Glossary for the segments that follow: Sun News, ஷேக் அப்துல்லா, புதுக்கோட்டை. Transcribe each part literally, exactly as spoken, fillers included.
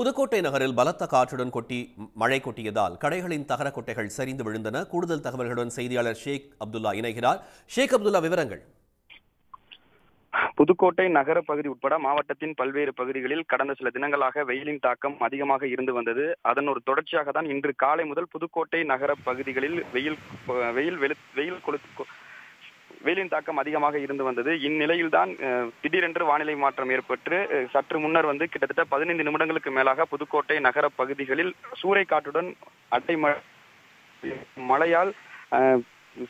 புதுக்கோட்டை நகரில் பலத்த காற்றுடன் கொட்டி மழை கொட்டியதால் கடைகளின் தகர கொட்டைகள் சரிந்து விழுந்தன. கூடுதல் தகவல்களுடன் செய்தியாளர் ஷேக் அப்துல்லா இணைகிறார். ஷேக் அப்துல்லா, விவரங்கள். புதுக்கோட்டை நகர பகுதி உட்பட மாவட்டத்தின் பல்வேறு பகுதிகளில் கடந்த சில தினங்களாக வெயிலின் தாக்கம் அதிகமாக இருந்து வந்தது. அதன் ஒரு தொடர்ச்சியாக தான் இன்று காலை முதல் புதுக்கோட்டை நகர பகுதிகளில் வெயில் வெயில் வெயில் கொளுத்து வெயிலின் தாக்கம் அதிகமாக இருந்து வந்தது. இந்நிலையில் தான் திடீரென்று வானிலை மாற்றம் ஏற்பட்டு சற்று முன்னர் வந்து கிட்டத்தட்ட பதினைந்து நிமிடங்களுக்கு மேலாக புதுக்கோட்டை நகர பகுதிகளில் சூறை காற்றுடன் அட்டை மழையால்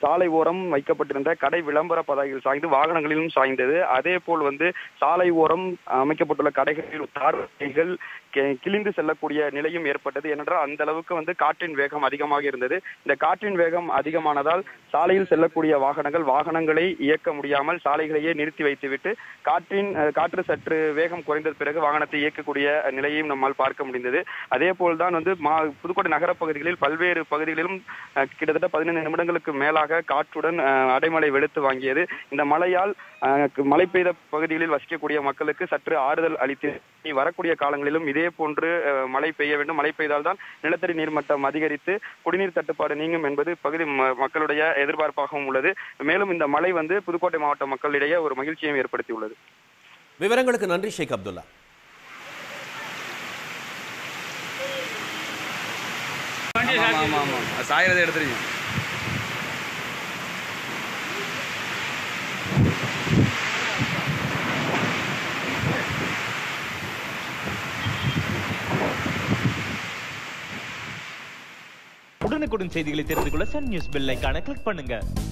சாலை ஓரம் வைக்கப்பட்டிருந்த கடை விளம்பர பதாகைகள் சாய்ந்து வாகனங்களிலும் சாய்ந்தது. அதே போல் வந்து சாலை ஓரம் அமைக்கப்பட்டுள்ள கடைகளில் தார்பாய்கள் கிழிந்து செல்லக்கூடிய நிலையும் ஏற்பட்டது. ஏனென்றால் அந்த அளவுக்கு வந்து காற்றின் வேகம் அதிகமாக இருந்தது. இந்த காற்றின் வேகம் அதிகமானதால் சாலையில் செல்லக்கூடிய வாகனங்கள் வாகனங்களை இயக்க முடியாமல் சாலைகளையே நிறுத்தி வைத்துவிட்டு காற்றின் காற்று சற்று வேகம் குறைந்த பிறகு வாகனத்தை இயக்கக்கூடிய நிலையையும் நம்மால் பார்க்க முடிந்தது. அதே போல்தான் வந்து மா புதுக்கோட்டை நகர பகுதிகளில் பல்வேறு பகுதிகளிலும் கிட்டத்தட்ட பதினைந்து நிமிடங்களுக்கு மேல் மேலாக காற்றுடன் அடைமழை வெளுத்து வாங்கியது. இந்த மழையால் மழை பெய்த பகுதிகளில் வசிக்கக்கூடிய மக்களுக்கு சற்று ஆறுதல் அளித்து வரக்கூடிய காலங்களிலும் இதே போன்று மழை பெய்ய வேண்டும். மழை பெய்தால் தான் நிலத்தடி நீர்மட்டம் அதிகரித்து குடிநீர் தட்டுப்பாடு நீங்கும் என்பது பகுதி மக்களுடைய எதிர்பார்ப்பாகவும் உள்ளது. மேலும் இந்த மழை வந்து புதுக்கோட்டை மாவட்ட மக்களிடையே ஒரு மகிழ்ச்சியையும் ஏற்படுத்தியுள்ளது. விவரங்களுக்கு நன்றி ஷேக் அப்துல்லா. சாயிரத்தை எடுத்துருக்கீங்க. உடனுக்குடன் செய்திகளை தெரிந்து கொள்ள சன் நியூஸ் பெல் ஐகானை கிளிக் பண்ணுங்க.